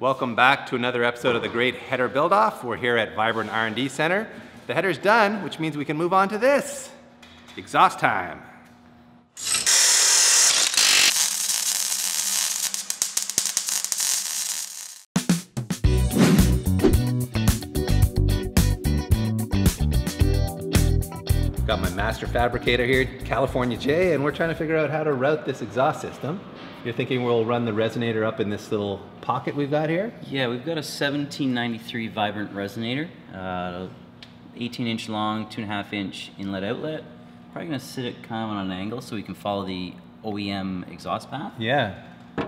Welcome back to another episode of the Great Header Build-Off. We're here at Vibrant R&D Center. The header's done, which means we can move on to this. Exhaust time. Got my master fabricator here, California Jay, and we're trying to figure out how to route this exhaust system. You're thinking we'll run the resonator up in this little pocket we've got here? Yeah, we've got a 1793 Vibrant resonator, 18 inch long, 2.5 inch inlet outlet. Probably gonna sit it kind of on an angle so we can follow the OEM exhaust path. Yeah.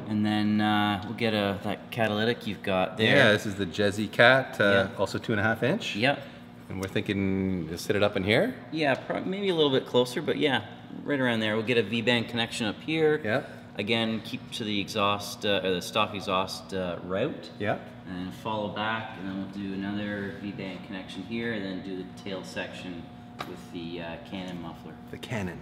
And then we'll get that catalytic you've got there. Yeah, this is the GESI Cat, also 2.5 inch. Yep. And we're thinking to sit it up in here? Yeah, maybe a little bit closer, but yeah, right around there. We'll get a V-band connection up here. Yep. Again, keep to the exhaust, or the stock exhaust route. Yeah. And follow back, and then we'll do another V-band connection here, and then do the tail section with the cannon muffler. The cannon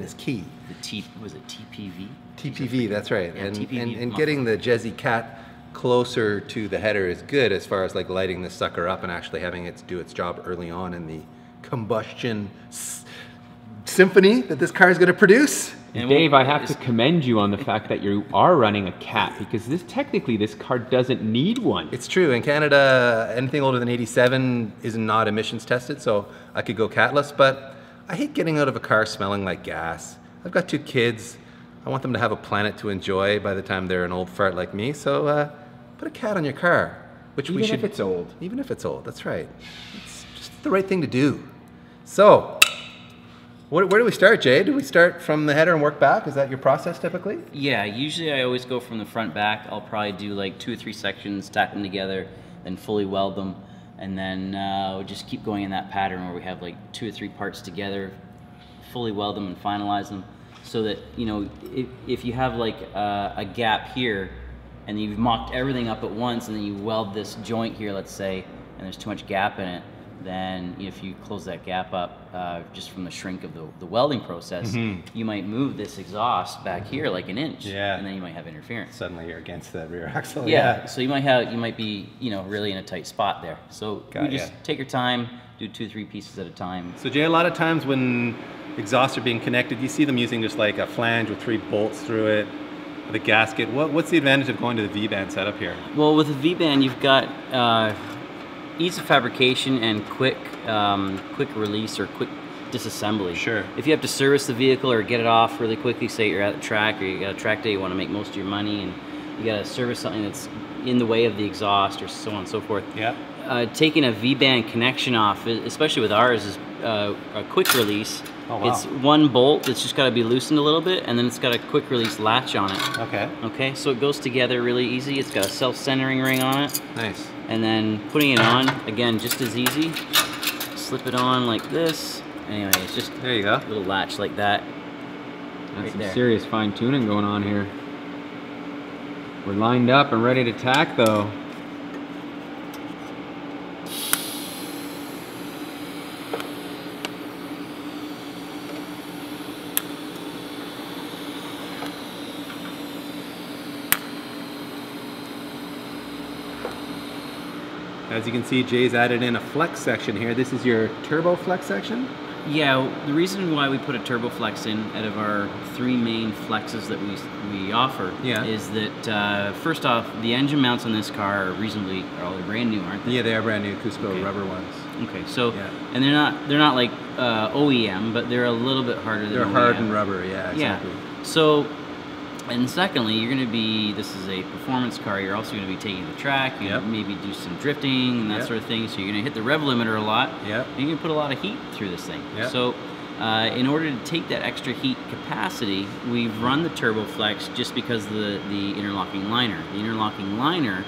is key. The TPV? TPV, that's right. Yeah, and TPV and getting the GESI Cat closer to the header is good as far as like lighting this sucker up and actually having it do its job early on in the combustion symphony that this car is going to produce. And Dave, I have to commend you on the fact that you are running a cat, because this technically this car doesn't need one. It's true. In Canada, anything older than 87 is not emissions tested, so I could go catless, but I hate getting out of a car smelling like gas. I've got two kids. I want them to have a planet to enjoy by the time they're an old fart like me, so put a cat on your car, which we should. Even if it's old. Even if it's old, that's right. It's just the right thing to do. So, where do we start, Jay? Do we start from the header and work back? Is that your process typically? Yeah, usually I always go from the front back. I'll probably do like 2 or 3 sections, tack them together, then fully weld them, and then we'll just keep going in that pattern where we have like 2 or 3 parts together, fully weld them and finalize them, so that, you know, if you have like a gap here, and you've mocked everything up at once, and then you weld this joint here, let's say, and there's too much gap in it, then if you close that gap up just from the shrink of the welding process, you might move this exhaust back here like an inch, and then you might have interference. Suddenly you're against that rear axle. Yeah, so you might be, you know, really in a tight spot there. So you just take your time, do 2 or 3 pieces at a time. So Jay, a lot of times when exhausts are being connected, you see them using just like a flange with 3 bolts through it, the gasket. What's the advantage of going to the V-band setup here? Well, with the V-band, you've got ease of fabrication and quick quick release or quick disassembly. Sure. If you have to service the vehicle or get it off really quickly, say you're at the track or you got a track day, you want to make most of your money and you got to service something that's in the way of the exhaust or so on and so forth. Yeah. Taking a V-band connection off, especially with ours, is a quick release. Oh, wow. It's 1 bolt that's just got to be loosened a little bit, and then it's got a quick release latch on it. Okay. Okay, so it goes together really easy. It's got a self-centering ring on it. Nice. And then putting it on, again, just as easy. Slip it on like this. Anyway, it's just there you go. A little latch like that. That's some serious fine-tuning going on here. We're lined up and ready to tack, though. As you can see, Jay's added in a flex section here. This is your TurboFlex section? Yeah, the reason why we put a TurboFlex in out of our 3 main flexes that we offer is that, first off, the engine mounts on this car are reasonably, they're brand new, aren't they? Yeah, they are brand new Cusco rubber ones. Okay, so, and they're not like OEM, but they're a little bit harder than OEM. They're hardened rubber, yeah, exactly. Yeah. So, and secondly, you're going to be, this is a performance car, you're also going to be taking the track, you maybe do some drifting and that sort of thing, so you're going to hit the rev limiter a lot, and you're going to put a lot of heat through this thing. So in order to take that extra heat capacity, we've run the TurboFlex just because the interlocking liner. The interlocking liner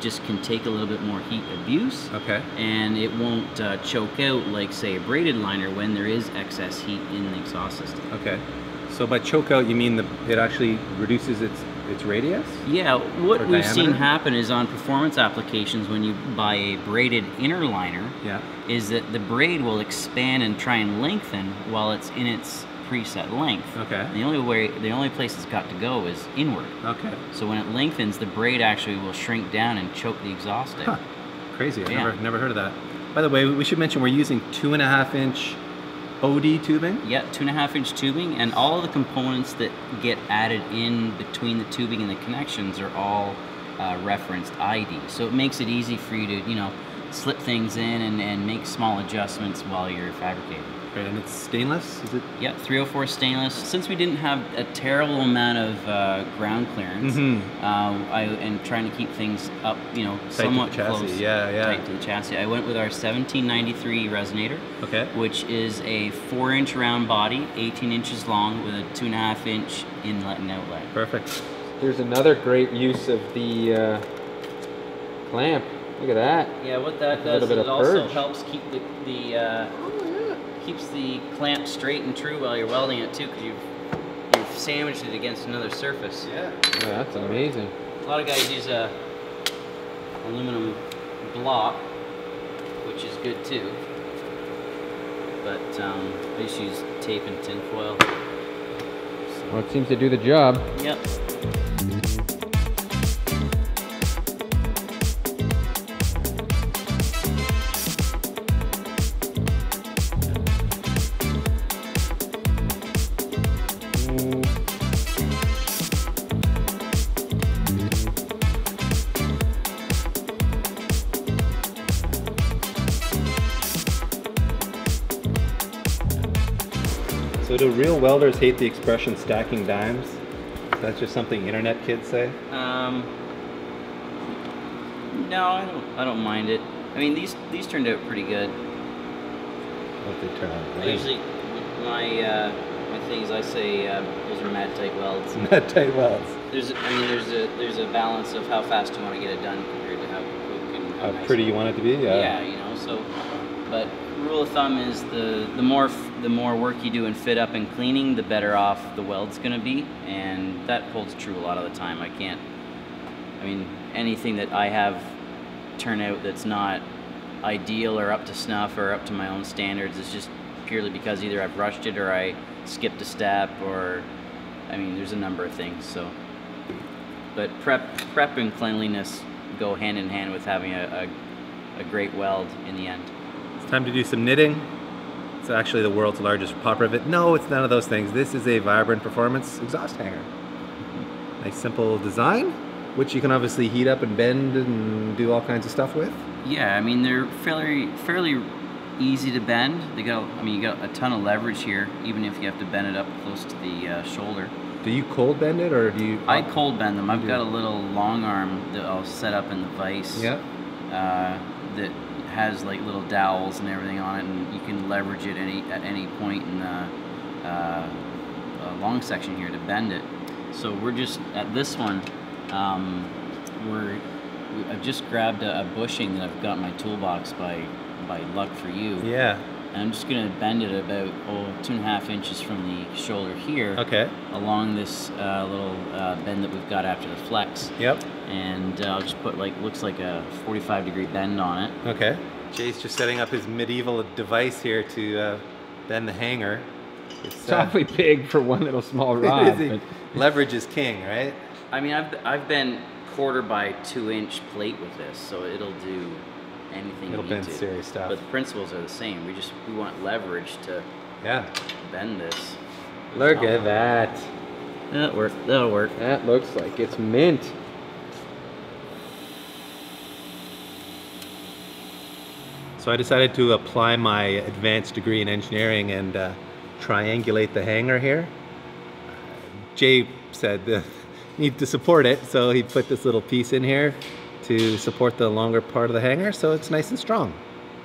just can take a little bit more heat abuse, and it won't choke out like, say, a braided liner when there is excess heat in the exhaust system. Okay. So by choke out, you mean it actually reduces its radius? Yeah, what we've seen happen is on performance applications when you buy a braided inner liner, is that the braid will expand and try and lengthen while it's in its preset length. Okay. The only place it's got to go is inward. Okay. So when it lengthens, the braid actually will shrink down and choke the exhaust in. Huh. Crazy. I've never heard of that. By the way, we should mention we're using 2.5-inch OD tubing? Yeah, 2.5-inch tubing, and all of the components that get added in between the tubing and the connections are all referenced ID. So it makes it easy for you to, you know, slip things in and make small adjustments while you're fabricating. Right, and it's stainless, is it? Yeah, 304 stainless. Since we didn't have a terrible amount of ground clearance, and trying to keep things up, you know, tight somewhat close, tight to the chassis, I went with our 1793 resonator, okay, which is a 4-inch round body, 18 inches long, with a 2.5-inch inlet and outlet. Perfect. There's another great use of the clamp. Look at that. Yeah, what that does is it also helps keep keeps the clamp straight and true while you're welding it too, because you've sandwiched it against another surface. Yeah. Yeah, that's amazing. A lot of guys use a aluminum block, which is good too. But I just use tape and tin foil. So. Well, it seems to do the job. Yep. So do real welders hate the expression stacking dimes? That's just something internet kids say? No, I don't mind it. I mean, these turned out pretty good. What they turn out? Right? Usually my things I say those are mad tight welds. Mad tight welds. There's a balance of how fast you want to get it done compared to how quick and how pretty you want it to be. Yeah, you know. So, but rule of thumb is the more work you do in fit up and cleaning, the better off the weld's gonna be, and that holds true a lot of the time. I mean anything that I have turn out that's not ideal or up to snuff or up to my own standards is just purely because either I've rushed it or I skipped a step, or I mean there's a number of things. So, but prep and cleanliness go hand in hand with having a great weld in the end. It's time to do some knitting. It's actually the world's largest pop rivet. No, it's none of those things. This is a Vibrant Performance exhaust hanger. Nice simple design, which you can obviously heat up and bend and do all kinds of stuff with. Yeah, I mean they're fairly easy to bend. You got a ton of leverage here, even if you have to bend it up close to the shoulder. Do you cold bend it, or do you? I cold bend them. I've got a little long arm that I'll set up in the vise. Yeah. That has like little dowels and everything on it, and you can leverage it at any point in the long section here to bend it. So we're just at this one. I've just grabbed a bushing that I've got in my toolbox by luck for you. Yeah. And I'm just gonna bend it about 2.5 inches from the shoulder here. Okay. Along this little bend that we've got after the flex. Yep. And I'll just put like, looks like a 45-degree bend on it. Okay. Jay's just setting up his medieval device here to bend the hanger. It's awfully big for one little small rod. Leverage is king, right? I mean, I've bent 1/4 by 2-inch plate with this, so it'll do anything. It'll bend serious stuff. But the principles are the same. We want leverage to bend this. Look at that. That'll work. That looks like it's mint. So I decided to apply my advanced degree in engineering and triangulate the hanger here. Jay said you need to support it, so he put this little piece in here to support the longer part of the hanger, so it's nice and strong.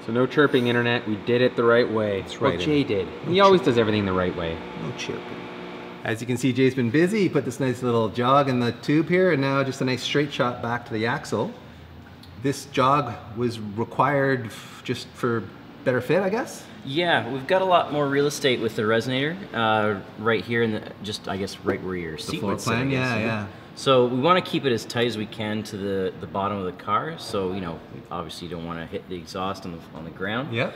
So no chirping, internet. We did it the right way. That's right. Well, Jay did. He always does everything the right way. No chirping. As you can see, Jay's been busy. He put this nice little jog in the tube here, and now just a nice straight shot back to the axle. This jog was required just for better fit, I guess? Yeah, we've got a lot more real estate with the resonator right here, and just I guess right where your seat would sit. The floor plan, yeah. So we want to keep it as tight as we can to the bottom of the car. So, you know, we obviously don't want to hit the exhaust on the ground. Yeah.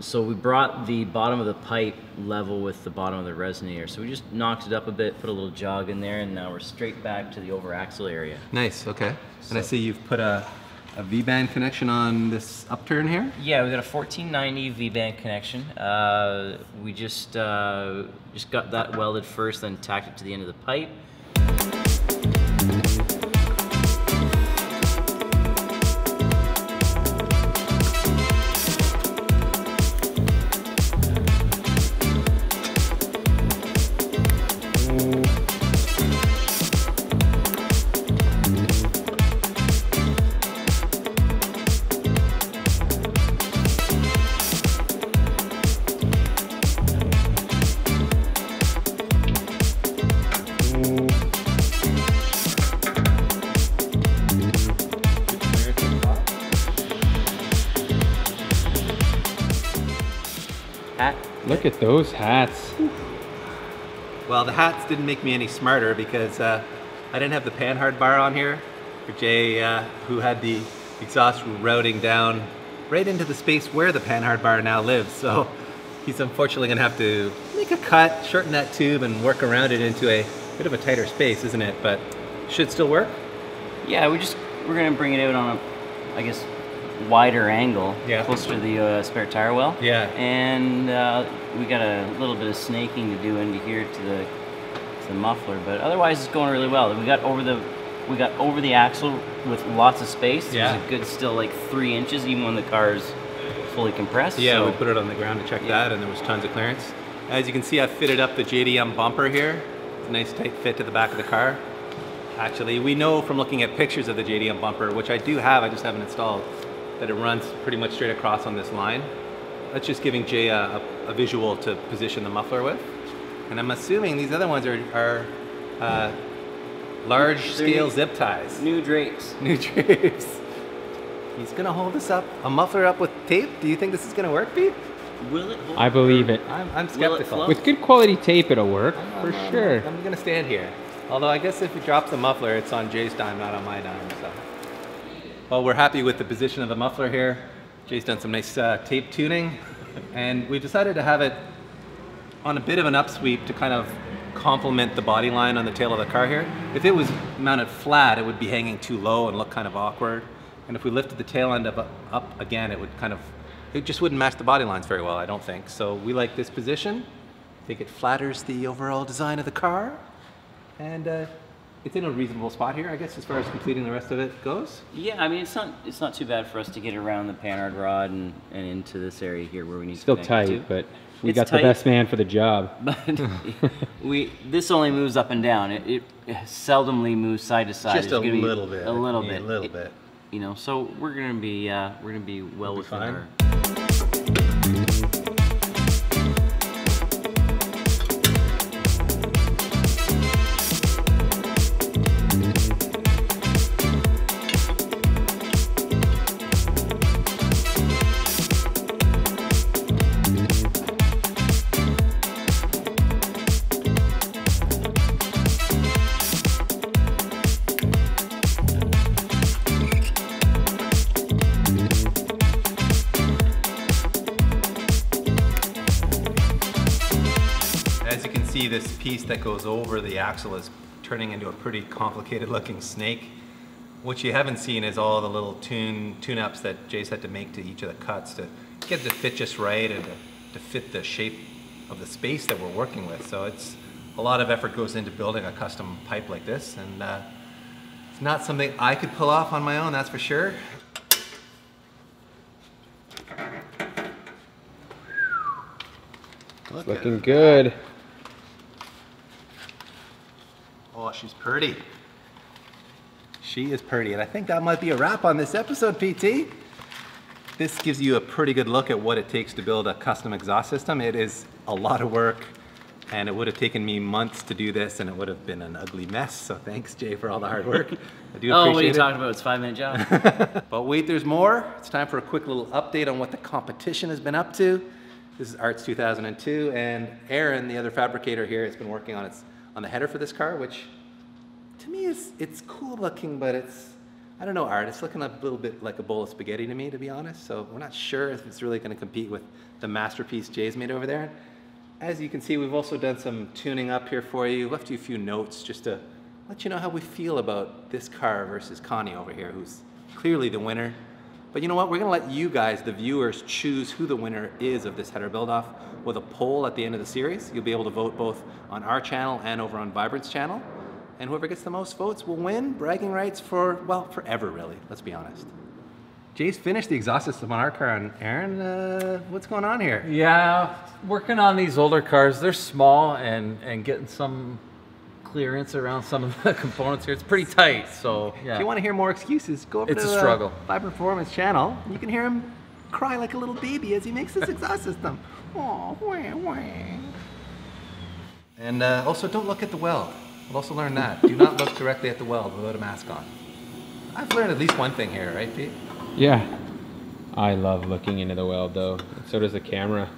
So we brought the bottom of the pipe level with the bottom of the resonator. So we just knocked it up a bit, put a little jog in there, and now we're straight back to the over axle area. Nice, okay. So, and I see you've put a V-band connection on this upturn here? Yeah, we got a 1490 V-band connection. We just got that welded first, then tacked it to the end of the pipe. Look at those hats. Well, the hats didn't make me any smarter because I didn't have the Panhard bar on here for Jay, who had the exhaust routing down right into the space where the Panhard bar now lives. So he's unfortunately gonna have to make a cut, shorten that tube, and work around it into a bit of a tighter space, isn't it? But should still work. Yeah, we're gonna bring it out on a, I guess, wider angle, yeah, closer to the spare tire well. Yeah. And we got a little bit of snaking to do into here to the muffler, but otherwise it's going really well. We got over the axle with lots of space. Yeah. There's a good still like 3 inches even when the car is fully compressed. Yeah, so we put it on the ground to check that, and there was tons of clearance. As you can see, I fitted up the JDM bumper here. It's a nice tight fit to the back of the car. Actually, we know from looking at pictures of the JDM bumper, which I do have, I just haven't installed, that it runs pretty much straight across on this line. That's just giving Jay a visual to position the muffler with. And I'm assuming these other ones are large scale zip ties. New drapes. New drapes. He's gonna hold this up, a muffler up with tape. Do you think this is gonna work, Pete? Will it hold? I believe it. I'm skeptical. With good quality tape, it'll work, for sure. I'm gonna stand here. Although I guess if he drops the muffler, it's on Jay's dime, not on my dime, so. Well, we're happy with the position of the muffler here. Jay's done some nice tape tuning, and we've decided to have it on a bit of an upsweep to kind of complement the body line on the tail of the car here. If it was mounted flat, it would be hanging too low and look kind of awkward. And if we lifted the tail end up again, it would kind of, it just wouldn't match the body lines very well, I don't think. So we like this position. I think it flatters the overall design of the car, and it's in a reasonable spot here, I guess, as far as completing the rest of it goes. Yeah, I mean, it's not too bad for us to get around the Panhard rod and into this area here where we need to connect it to. Still tight, but we got the best man for the job. But this only moves up and down. It seldomly moves side to side. Just a little bit. A little bit. A little bit. You know, so we're gonna be well within our. This piece that goes over the axle is turning into a pretty complicated looking snake. What you haven't seen is all the little tune-ups that Jay's had to make to each of the cuts to get the fit just right and to fit the shape of the space that we're working with. So it's a lot of effort goes into building a custom pipe like this, and it's not something I could pull off on my own, that's for sure. Look, looking good. That. Oh, she's pretty. She is pretty, and I think that might be a wrap on this episode, PT. This gives you a pretty good look at what it takes to build a custom exhaust system. It is a lot of work, and it would have taken me months to do this, and it would have been an ugly mess, so thanks, Jay, for all the hard work. I do appreciate it. Oh, what are you talking about? It's a 5-minute job. But wait, there's more. It's time for a quick little update on what the competition has been up to. This is ARTS 2002, and Aaron, the other fabricator here, has been working on the header for this car, which to me it's cool looking, but it's, I don't know, Art, it's looking a little bit like a bowl of spaghetti to me, to be honest. So we're not sure if it's really gonna compete with the masterpiece Jay's made over there. As you can see, we've also done some tuning up here for you, left you a few notes just to let you know how we feel about this car versus Connie over here, who's clearly the winner. But you know what, we're gonna let you guys, the viewers, choose who the winner is of this header build-off with a poll at the end of the series. You'll be able to vote both on our channel and over on Vibrant's channel. And whoever gets the most votes will win bragging rights for, well, forever really, let's be honest. Jay's finished the exhaust system on our car, and Aaron, what's going on here? Yeah, working on these older cars, they're small, and getting some clearance around some of the components here. It's pretty tight, so yeah. If you want to hear more excuses, go over to the Vibrant Performance channel. You can hear him cry like a little baby as he makes this exhaust system. Oh, wah, wah. And also, don't look at the weld. We'll also learn that. Do not look directly at the weld without a mask on. I've learned at least one thing here, right, Pete? Yeah. I love looking into the weld, though. So does the camera.